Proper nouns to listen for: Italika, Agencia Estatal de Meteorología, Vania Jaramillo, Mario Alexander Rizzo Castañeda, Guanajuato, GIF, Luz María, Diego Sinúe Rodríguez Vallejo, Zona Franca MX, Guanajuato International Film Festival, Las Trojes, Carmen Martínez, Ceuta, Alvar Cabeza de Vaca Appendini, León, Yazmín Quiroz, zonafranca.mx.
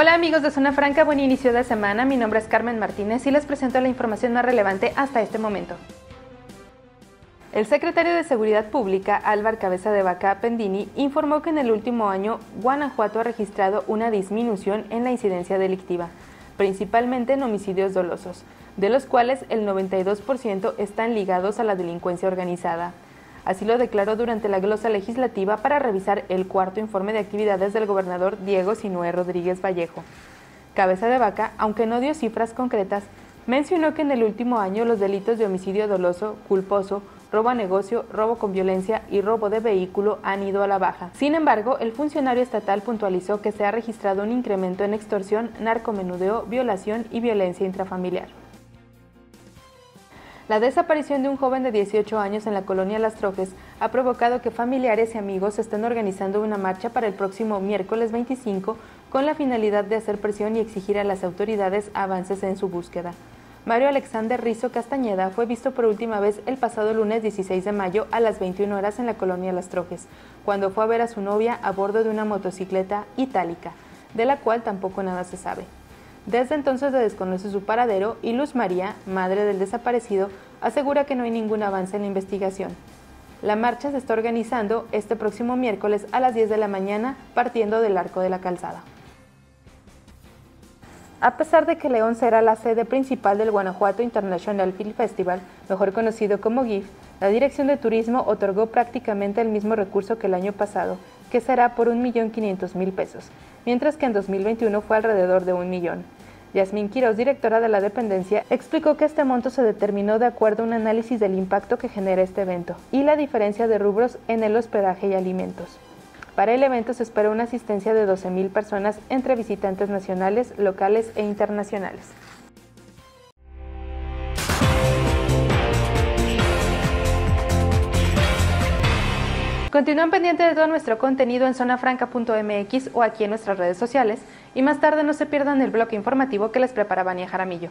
Hola amigos de Zona Franca, buen inicio de semana. Mi nombre es Carmen Martínez y les presento la información más relevante hasta este momento. El secretario de Seguridad Pública, Alvar Cabeza de Vaca Appendini, informó que en el último año Guanajuato ha registrado una disminución en la incidencia delictiva, principalmente en homicidios dolosos, de los cuales el 92% están ligados a la delincuencia organizada. Así lo declaró durante la glosa legislativa para revisar el cuarto informe de actividades del gobernador Diego Sinúe Rodríguez Vallejo. Cabeza de Vaca, aunque no dio cifras concretas, mencionó que en el último año los delitos de homicidio doloso, culposo, robo a negocio, robo con violencia y robo de vehículo han ido a la baja. Sin embargo, el funcionario estatal puntualizó que se ha registrado un incremento en extorsión, narcomenudeo, violación y violencia intrafamiliar. La desaparición de un joven de 18 años en la colonia Las Trojes ha provocado que familiares y amigos estén organizando una marcha para el próximo miércoles 25 con la finalidad de hacer presión y exigir a las autoridades avances en su búsqueda. Mario Alexander Rizzo Castañeda fue visto por última vez el pasado lunes 16 de mayo a las 21 horas en la colonia Las Trojes, cuando fue a ver a su novia a bordo de una motocicleta Italika, de la cual tampoco nada se sabe. Desde entonces se desconoce su paradero y Luz María, madre del desaparecido, asegura que no hay ningún avance en la investigación. La marcha se está organizando este próximo miércoles a las 10 de la mañana, partiendo del Arco de la Calzada. A pesar de que León será la sede principal del Guanajuato International Film Festival, mejor conocido como GIF, la Dirección de Turismo otorgó prácticamente el mismo recurso que el año pasado, que será por 1.500.000 pesos, mientras que en 2021 fue alrededor de 1 millón. Yazmín Quiroz, directora de la dependencia, explicó que este monto se determinó de acuerdo a un análisis del impacto que genera este evento y la diferencia de rubros en el hospedaje y alimentos. Para el evento se espera una asistencia de 12.000 personas entre visitantes nacionales, locales e internacionales. Continúen pendientes de todo nuestro contenido en zonafranca.mx o aquí en nuestras redes sociales, y más tarde no se pierdan el bloque informativo que les prepara Vania Jaramillo.